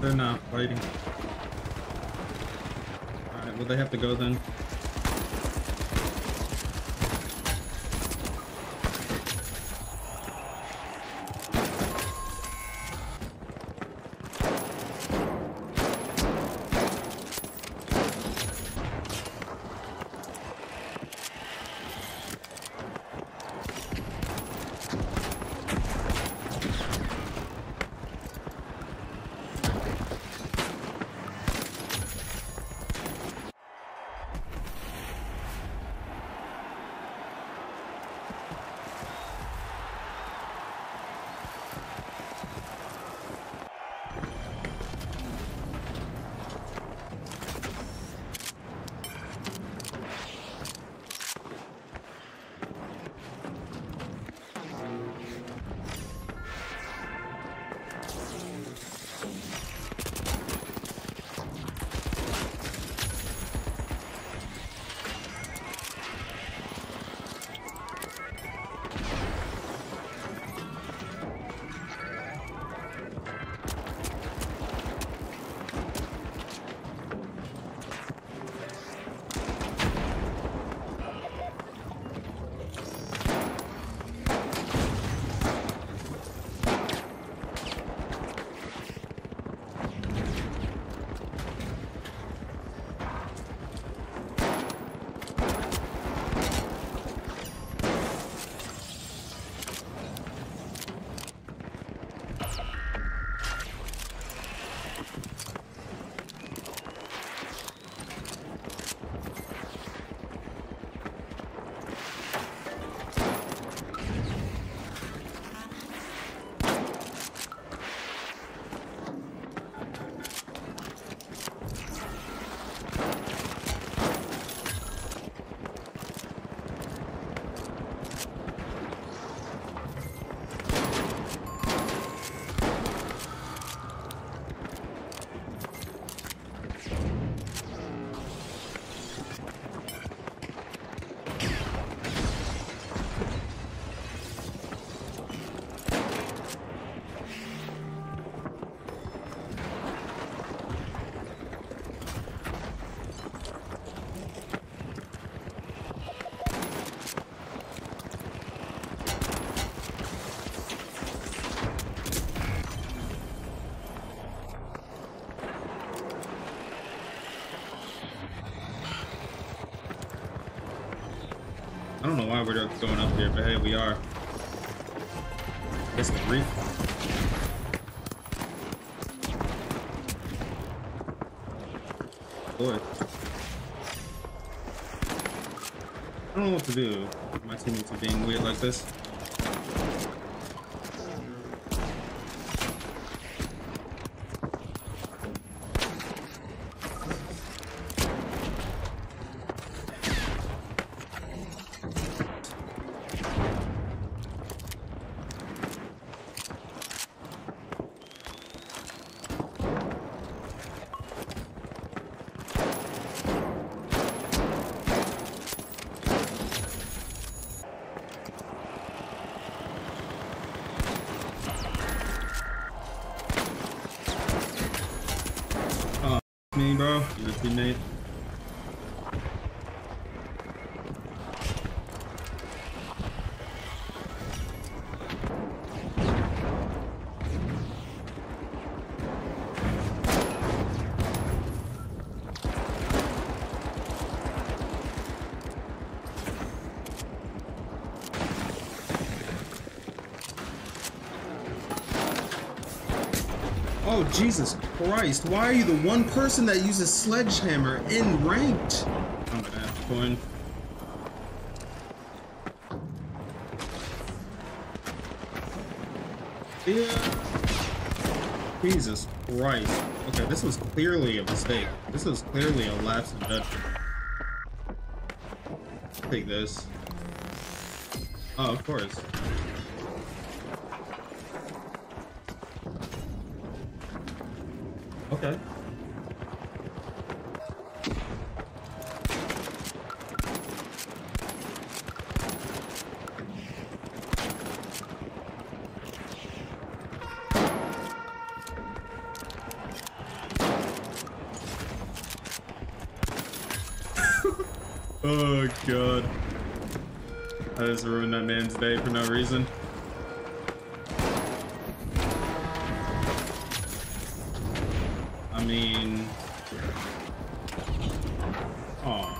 They're not fighting. Alright, well, they have to go then. I don't know why we're just going up here, but hey, we are. It's the reef. Boy. I don't know what to do. My teammates are being weird like this. Bro, your teammate. Oh, Jesus Christ, why are you the one person that uses sledgehammer in ranked? I'm gonna have to coin. Yeah. Jesus Christ. Okay, this was clearly a mistake. This was clearly a lapse in judgment. Take this. Oh, of course. Okay. Oh god. I just ruined that man's day for no reason. I mean... Oh.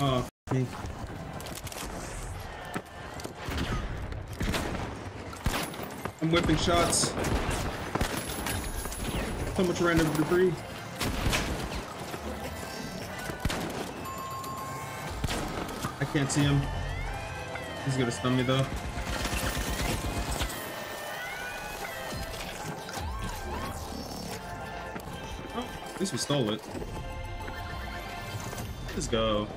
Oh, f***ing. I'm whipping shots. So much random debris. I can't see him. He's gonna stun me though. Oh, at least we stole it. Let's go.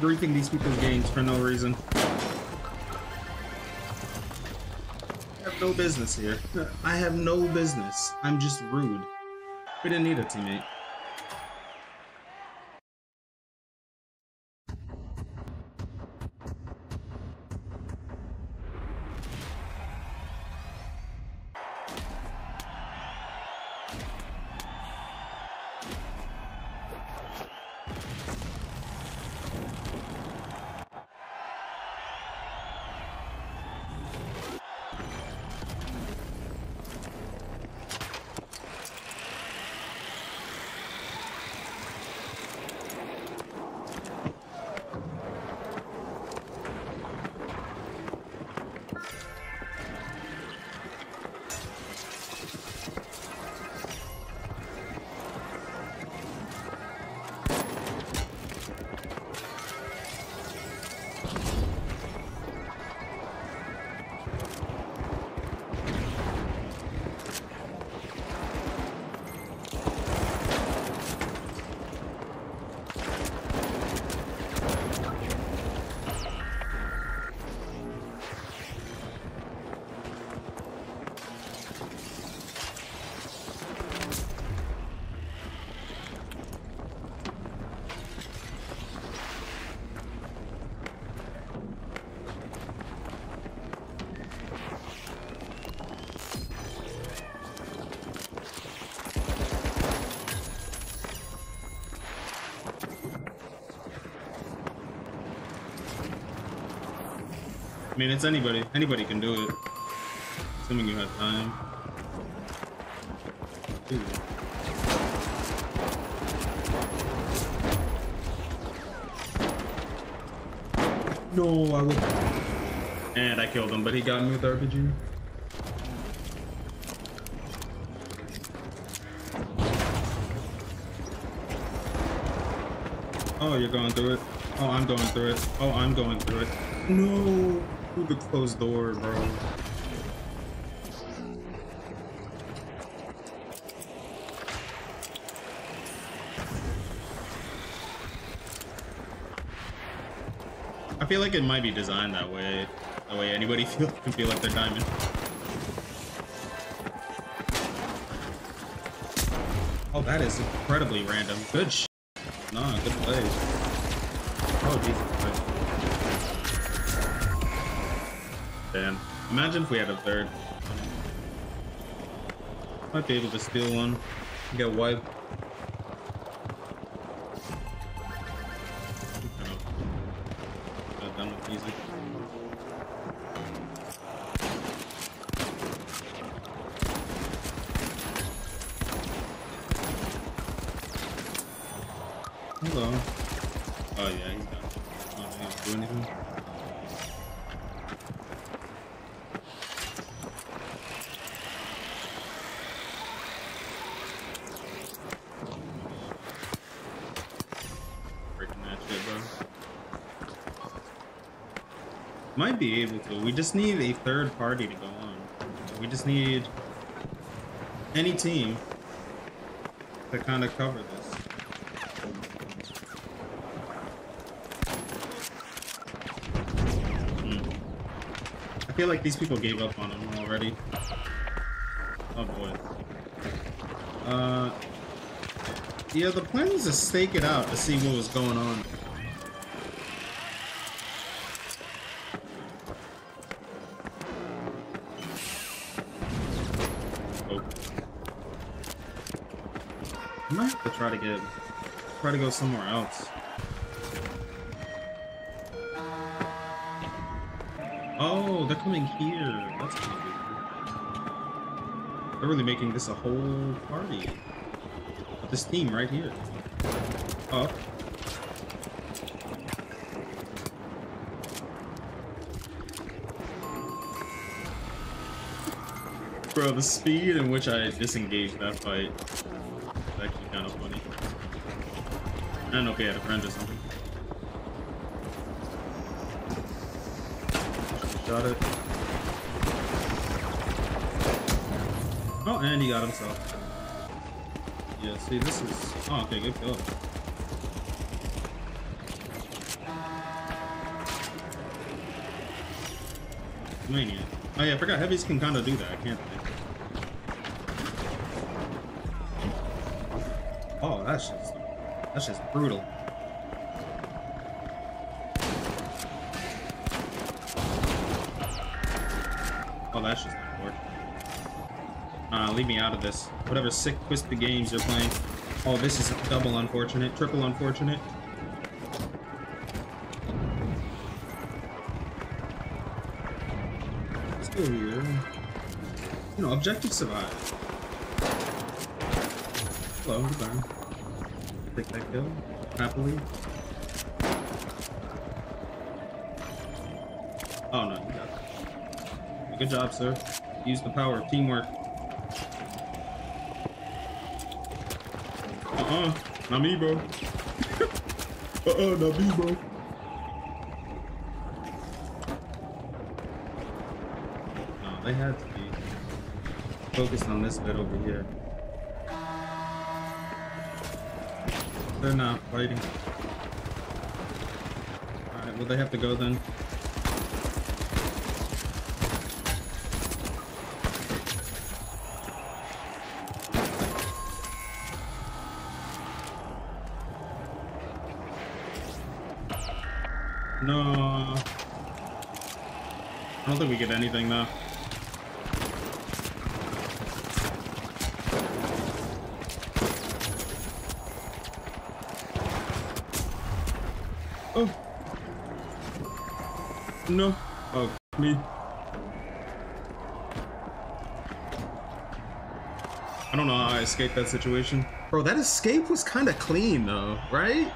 Breaking these people's games for no reason. I have no business here. I have no business. I'm just rude. We didn't need a teammate. I mean, it's anybody. Anybody can do it. Assuming you have time. Ooh. No, I would. And I killed him, but he got me with RPG. Oh, you're going through it. Oh, I'm going through it. Oh, I'm going through it. No. Through the closed door, bro. I feel like it might be designed that way. That way anybody can feel like they're diamond. Oh, that is incredibly random. Good shit. Nah, good play. Oh, Jesus Christ. Damn. Imagine if we had a third. Might be able to steal one. Get wiped. Got done with music. Hello. Oh yeah, he's done. I don't think he's doing anything. Might be able to. We just need a third party to go on. We just need any team to kind of cover this. feel like these people gave up on him already. Oh boy. Yeah, the plan was to stake it out to see what was going on. Oh. I might have to try to go somewhere else. Oh, they're coming here. That's gonna be cool. They're really making this a whole party. This team right here. Oh. Bro, the speed in which I disengaged that fight is actually kind of funny. I don't know if he had a friend or something. Got it. Oh, and he got himself. Yeah, see, this is... Oh, okay, good go. Mania. Oh, yeah, I forgot. Heavies can kind of do that, can't they? Oh, that's just brutal. Oh, that's just... leave me out of this. Whatever sick, twisted games you're playing. Oh, this is double unfortunate, triple unfortunate. Let's go here. You know, objective survive. Hello, goodbye. Take that kill. Happily. Oh, no, you got it. Good job, sir. Use the power of teamwork. Not me, bro. Not me, bro. No, they had to be focused on this bit over here. They're not fighting. Alright, well, they have to go then. No. I don't think we get anything though. Oh. No. Oh, me. I don't know how I escaped that situation. Bro, that escape was kind of clean though, right?